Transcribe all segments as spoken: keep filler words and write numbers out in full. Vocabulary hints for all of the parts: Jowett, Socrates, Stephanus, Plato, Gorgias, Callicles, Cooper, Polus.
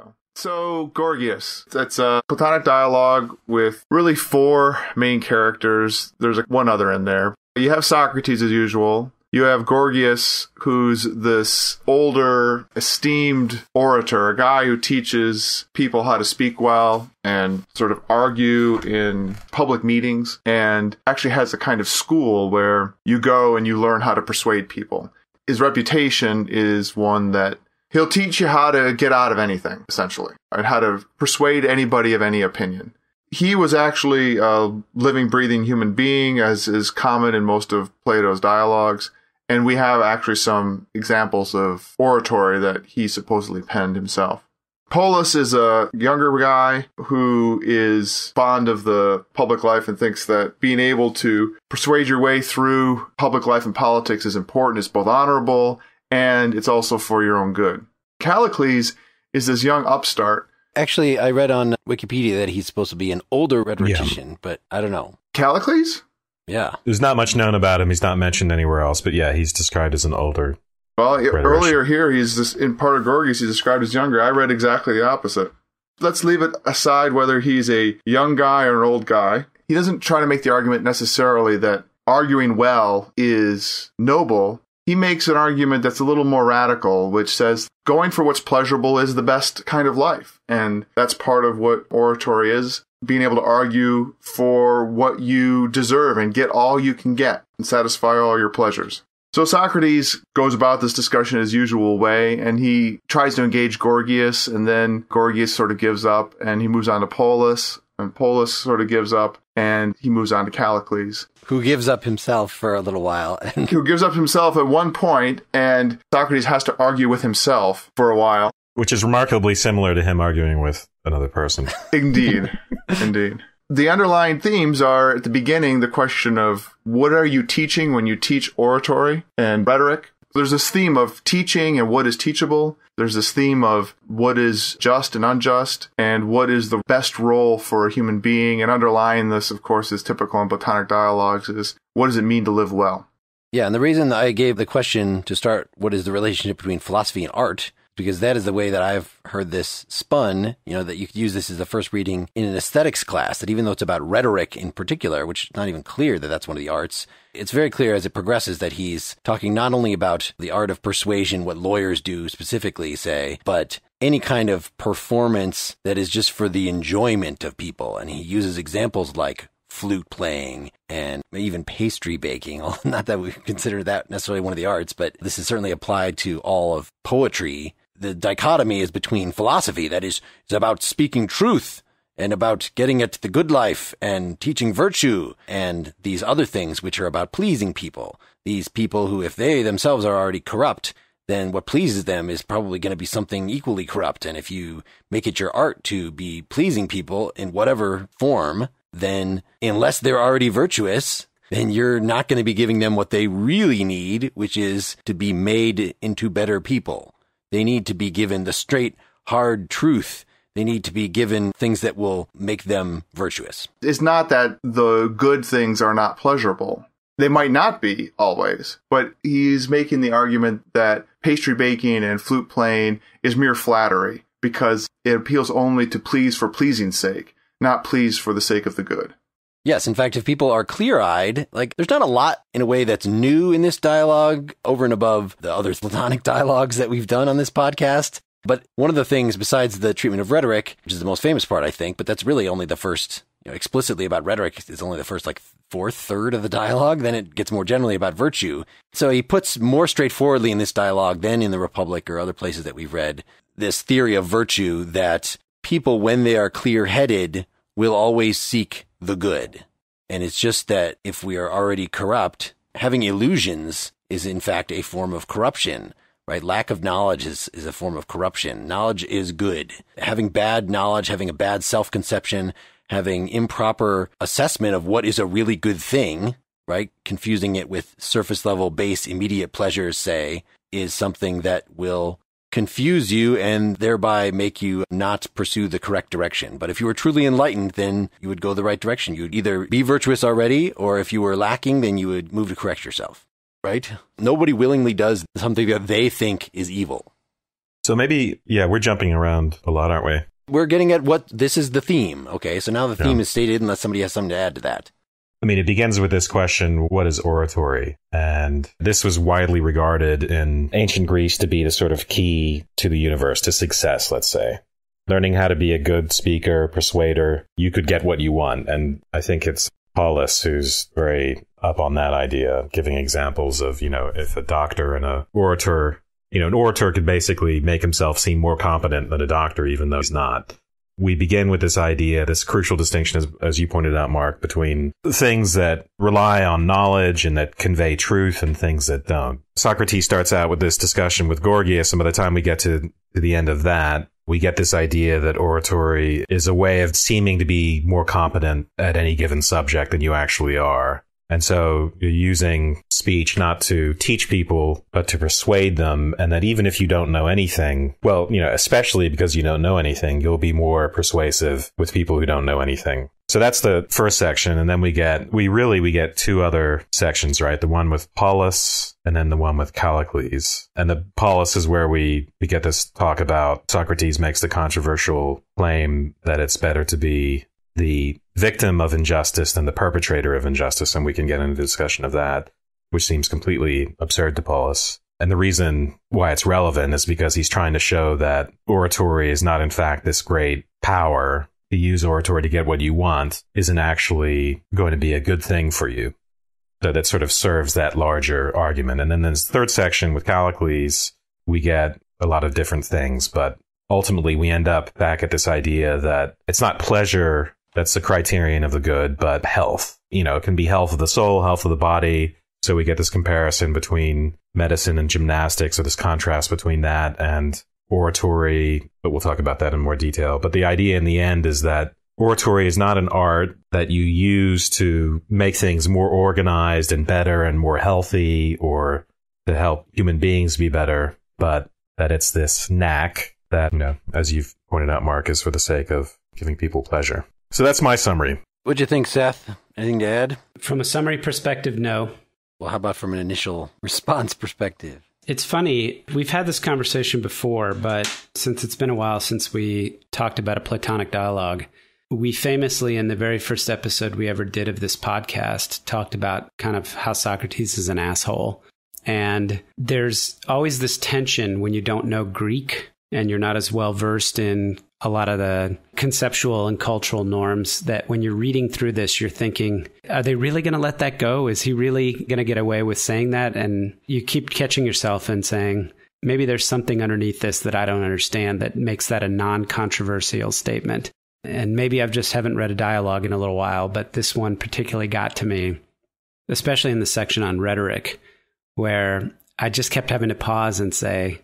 Plato. So, Gorgias. That's a Platonic dialogue with really four main characters. There's like one other in there. You have Socrates as usual. You have Gorgias, who's this older, esteemed orator, a guy who teaches people how to speak well and sort of argue in public meetings, and actually has a kind of school where you go and you learn how to persuade people. His reputation is one that he'll teach you how to get out of anything, essentially, and how to persuade anybody of any opinion. He was actually a living, breathing human being, as is common in most of Plato's dialogues. And we have actually some examples of oratory that he supposedly penned himself. Polus is a younger guy who is fond of the public life and thinks that being able to persuade your way through public life and politics is important. It's both honorable and it's also for your own good. Callicles is this young upstart. Actually, I read on Wikipedia that he's supposed to be an older rhetorician, yeah. But I don't know. Callicles? Yeah. There's not much known about him. He's not mentioned anywhere else, but yeah, he's described as an older. Well, earlier here, he's this, in part of Gorgias, he's described as younger. I read exactly the opposite. Let's leave it aside whether he's a young guy or an old guy. He doesn't try to make the argument necessarily that arguing well is noble. He makes an argument that's a little more radical, which says going for what's pleasurable is the best kind of life. And that's part of what oratory is, being able to argue for what you deserve and get all you can get and satisfy all your pleasures. So Socrates goes about this discussion his usual way, and he tries to engage Gorgias, and then Gorgias sort of gives up, and he moves on to Polus, and Polus sort of gives up, and he moves on to Callicles. Who gives up himself for a little while. And who gives up himself at one point, and Socrates has to argue with himself for a while. Which is remarkably similar to him arguing with another person. Indeed. Indeed. The underlying themes are, at the beginning, the question of what are you teaching when you teach oratory and rhetoric? There's this theme of teaching and what is teachable. There's this theme of what is just and unjust and what is the best role for a human being. And underlying this, of course, is typical in Platonic dialogues, is what does it mean to live well? Yeah, and the reason I gave the question to start, what is the relationship between philosophy and art? Because that is the way that I've heard this spun, you know, that you could use this as the first reading in an aesthetics class, that even though it's about rhetoric in particular, which is not even clear that that's one of the arts, it's very clear as it progresses that he's talking not only about the art of persuasion, what lawyers do specifically, say, but any kind of performance that is just for the enjoyment of people. And he uses examples like flute playing and even pastry baking. Not that we consider that necessarily one of the arts, but this is certainly applied to all of poetry. The dichotomy is between philosophy, that is, is about speaking truth and about getting at the good life and teaching virtue, and these other things which are about pleasing people. These people who, if they themselves are already corrupt, then what pleases them is probably going to be something equally corrupt. And if you make it your art to be pleasing people in whatever form, then unless they're already virtuous, then you're not going to be giving them what they really need, which is to be made into better people. They need to be given the straight, hard truth. They need to be given things that will make them virtuous. It's not that the good things are not pleasurable. They might not be always, but he's making the argument that pastry baking and flute playing is mere flattery because it appeals only to please for pleasing's sake, not pleased for the sake of the good. Yes, in fact, if people are clear-eyed, like, there's not a lot in a way that's new in this dialogue over and above the other Platonic dialogues that we've done on this podcast. But one of the things, besides the treatment of rhetoric, which is the most famous part, I think, but that's really only the first, you know, explicitly about rhetoric is only the first, like, fourth, third of the dialogue. Then it gets more generally about virtue. So he puts more straightforwardly in this dialogue than in the Republic or other places that we've read this theory of virtue that people, when they are clear-headed, will always seek the good. And it's just that if we are already corrupt, having illusions is in fact a form of corruption, right? Lack of knowledge is, is a form of corruption. Knowledge is good. Having bad knowledge, having a bad self-conception, having improper assessment of what is a really good thing, right? Confusing it with surface level, base, immediate pleasures, say, is something that will confuse you and thereby make you not pursue the correct direction. But if you were truly enlightened, then you would go the right direction. You would either be virtuous already, or if you were lacking, then you would move to correct yourself, right? Nobody willingly does something that they think is evil. So maybe, yeah, we're jumping around a lot, aren't we? We're getting at what this is the theme. Okay, so now the theme yeah. is stated unless somebody has something to add to that. I mean, it begins with this question, what is oratory? And this was widely regarded in ancient Greece to be the sort of key to the universe, to success, let's say. Learning how to be a good speaker, persuader, you could get what you want. And I think it's Polus who's very up on that idea, giving examples of, you know, if a doctor and an orator, you know, an orator could basically make himself seem more competent than a doctor, even though he's not. We begin with this idea, this crucial distinction, as, as you pointed out, Mark, between things that rely on knowledge and that convey truth and things that don't. Socrates starts out with this discussion with Gorgias, and by the time we get to, to the end of that, we get this idea that oratory is a way of seeming to be more competent at any given subject than you actually are. And so you're using speech not to teach people, but to persuade them. And that even if you don't know anything, well, you know, especially because you don't know anything, you'll be more persuasive with people who don't know anything. So that's the first section. And then we get, we really, we get two other sections, right? The one with Polus and then the one with Callicles. And the Polus is where we, we get this talk about Socrates makes the controversial claim that it's better to be the victim of injustice than the perpetrator of injustice, and we can get into the discussion of that, which seems completely absurd to Polus. And the reason why it's relevant is because he's trying to show that oratory is not, in fact, this great power. To use oratory to get what you want isn't actually going to be a good thing for you. So that sort of serves that larger argument. And then this third section with Callicles, we get a lot of different things, but ultimately we end up back at this idea that it's not pleasure that's the criterion of the good, but health. You know, it can be health of the soul, health of the body. So we get this comparison between medicine and gymnastics, or this contrast between that and oratory. But we'll talk about that in more detail. But the idea in the end is that oratory is not an art that you use to make things more organized and better and more healthy, or to help human beings be better, but that it's this knack that, you know, as you've pointed out, Mark, is for the sake of giving people pleasure. So that's my summary. What'd you think, Seth? Anything to add? From a summary perspective, no. Well, how about from an initial response perspective? It's funny. We've had this conversation before, but since it's been a while since we talked about a Platonic dialogue, we famously, in the very first episode we ever did of this podcast, talked about kind of how Socrates is an asshole. And there's always this tension when you don't know Greek and you're not as well versed in a lot of the conceptual and cultural norms, that when you're reading through this, you're thinking, are they really going to let that go? Is he really going to get away with saying that? And you keep catching yourself and saying, maybe there's something underneath this that I don't understand that makes that a non-controversial statement. And maybe I've just haven't read a dialogue in a little while, but this one particularly got to me, especially in the section on rhetoric, where I just kept having to pause and say,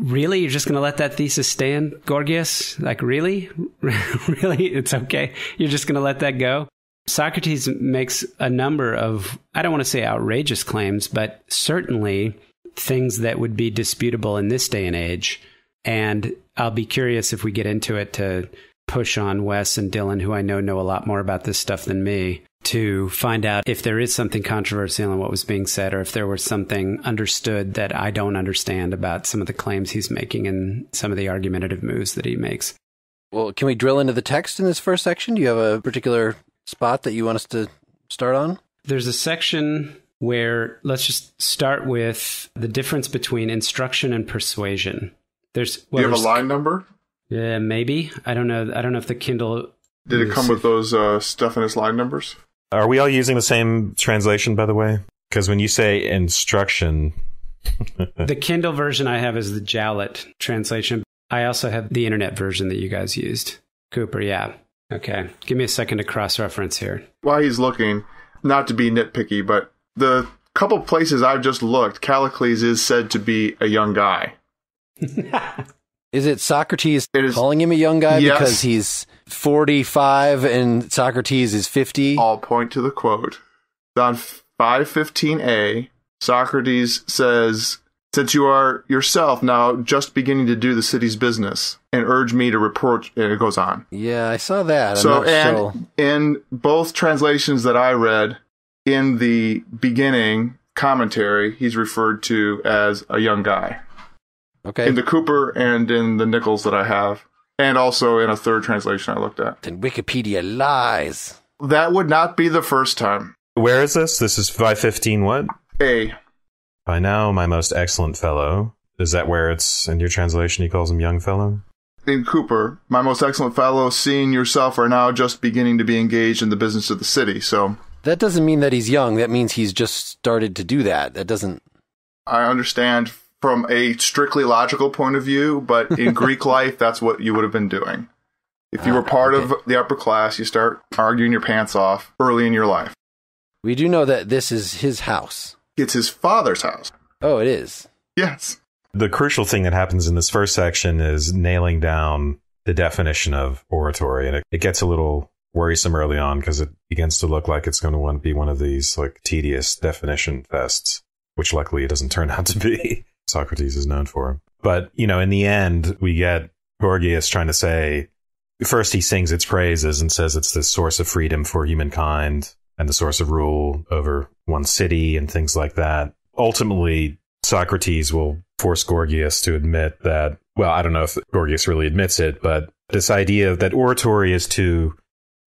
really? You're just going to let that thesis stand, Gorgias? Like, really? Really? It's okay. You're just going to let that go? Socrates makes a number of, I don't want to say outrageous claims, but certainly things that would be disputable in this day and age. And I'll be curious if we get into it to push on Wes and Dylan, who I know know a lot more about this stuff than me, to find out if there is something controversial in what was being said, or if there was something understood that I don't understand about some of the claims he's making and some of the argumentative moves that he makes. Well, can we drill into the text in this first section? Do you have a particular spot that you want us to start on? There's a section where, let's just start with the difference between instruction and persuasion. There's, well, do you have a line number? Yeah, maybe. I don't know. I don't know if the Kindle... Did it come with those uh, Stephanus line numbers? Are we all using the same translation, by the way? Because when you say instruction... The Kindle version I have is the Jowett translation. I also have the internet version that you guys used. Cooper, yeah. Okay. Give me a second to cross-reference here. While he's looking, not to be nitpicky, but the couple places I've just looked, Callicles is said to be a young guy. Is it Socrates it is, calling him a young guy? Yes. Because he's forty-five and Socrates is fifty? I'll point to the quote. On five fifteen A, Socrates says, "Since you are yourself now just beginning to do the city's business, and urge me to report," and it goes on. Yeah, I saw that. So, and sure. In both translations that I read, in the beginning commentary, he's referred to as a young guy. Okay. In the Cooper and in the Nichols that I have, and also in a third translation I looked at. Then Wikipedia lies. That would not be the first time. Where is this? This is five fifteen what? A. By now, my most excellent fellow. Is that where it's, in your translation, he calls him young fellow? In Cooper, my most excellent fellow, seeing yourself are now just beginning to be engaged in the business of the city, so... That doesn't mean that he's young. That means he's just started to do that. That doesn't... I understand from a strictly logical point of view, but in Greek life, that's what you would have been doing. If you were part okay. of the upper class, you start arguing your pants off early in your life. We do know that this is his house. It's his father's house. Oh, it is? Yes. The crucial thing that happens in this first section is nailing down the definition of oratory, and it, it gets a little worrisome early on because it begins to look like it's going to want to be one of these like tedious definition fests, which luckily it doesn't turn out to be. Socrates is known for him. But, you know, in the end, we get Gorgias trying to say... First, he sings its praises and says it's the source of freedom for humankind and the source of rule over one city and things like that. Ultimately, Socrates will force Gorgias to admit that, well, I don't know if Gorgias really admits it, but this idea that oratory is to...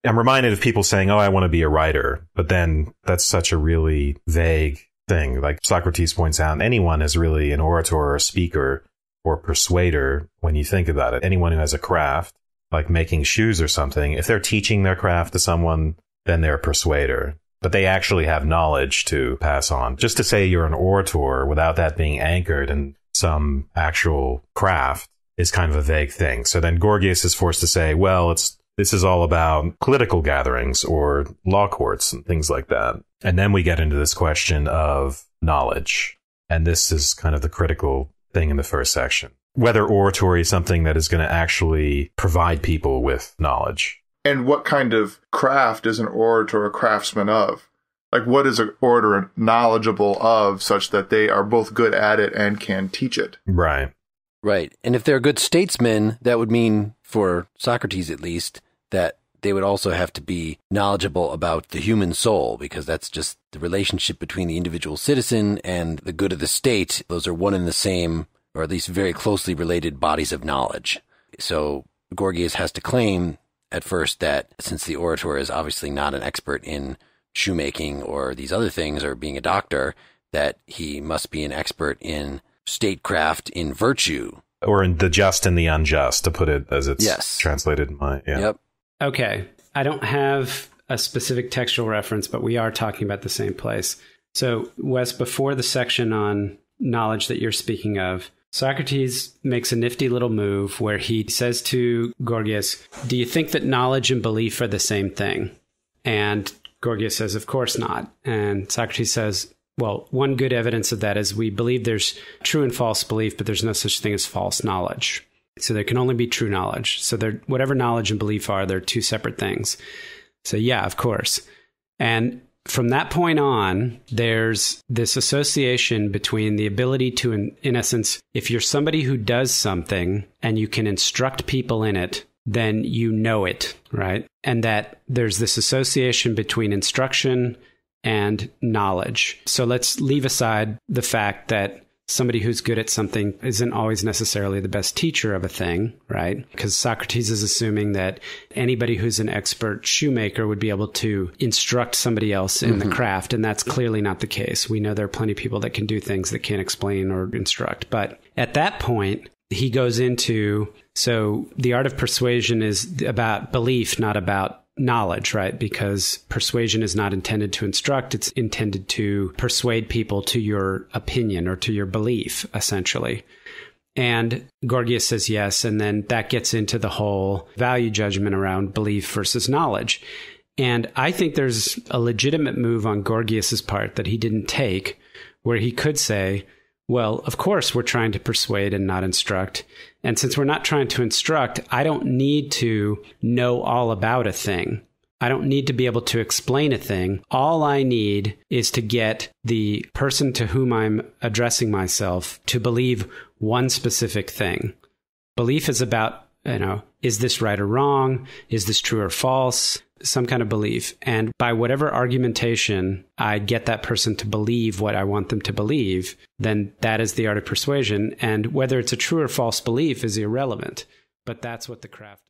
I'm reminded of people saying, oh, I want to be a writer, but then that's such a really vague thing. Like Socrates points out, anyone is really an orator or a speaker or persuader when you think about it. Anyone who has a craft, like making shoes or something, if they're teaching their craft to someone, then they're a persuader. But they actually have knowledge to pass on. Just to say you're an orator without that being anchored in some actual craft is kind of a vague thing. So then Gorgias is forced to say, well, it's this is all about political gatherings or law courts and things like that. And then we get into this question of knowledge. And this is kind of the critical thing in the first section. Whether oratory is something that is going to actually provide people with knowledge. And what kind of craft is an orator a craftsman of? Like, what is an orator knowledgeable of such that they are both good at it and can teach it? Right. Right. And if they're good statesmen, that would mean, for Socrates at least, that they would also have to be knowledgeable about the human soul, because that's just the relationship between the individual citizen and the good of the state. Those are one and the same, or at least very closely related, bodies of knowledge. So Gorgias has to claim at first that since the orator is obviously not an expert in shoemaking or these other things or being a doctor, that he must be an expert in statecraft, in virtue. Or in the just and the unjust, to put it as it's yes. translated in my... Yeah. Yep. Okay. I don't have a specific textual reference, but we are talking about the same place. So, Wes, before the section on knowledge that you're speaking of, Socrates makes a nifty little move where he says to Gorgias, do you think that knowledge and belief are the same thing? And Gorgias says, of course not. And Socrates says, well, one good evidence of that is we believe there's true and false belief, but there's no such thing as false knowledge. So there can only be true knowledge. So there, whatever knowledge and belief are, they're two separate things. So yeah, of course. And from that point on, there's this association between the ability to, in, in essence, if you're somebody who does something and you can instruct people in it, then you know it, right? And that there's this association between instruction and knowledge. So let's leave aside the fact that somebody who's good at something isn't always necessarily the best teacher of a thing, right? Because Socrates is assuming that anybody who's an expert shoemaker would be able to instruct somebody else in mm-hmm. the craft, and that's clearly not the case. We know there are plenty of people that can do things that can't explain or instruct. But at that point, he goes into, so the art of persuasion is about belief, not about knowledge, right? Because persuasion is not intended to instruct. It's intended to persuade people to your opinion or to your belief, essentially. And Gorgias says yes. And then that gets into the whole value judgment around belief versus knowledge. And I think there's a legitimate move on Gorgias's part that he didn't take, where he could say, well, of course, we're trying to persuade and not instruct. And since we're not trying to instruct, I don't need to know all about a thing. I don't need to be able to explain a thing. All I need is to get the person to whom I'm addressing myself to believe one specific thing. Belief is about, you know, is this right or wrong? Is this true or false? some kind of belief. And by whatever argumentation I get that person to believe what I want them to believe, then that is the art of persuasion. And whether it's a true or false belief is irrelevant. But that's what the craft is.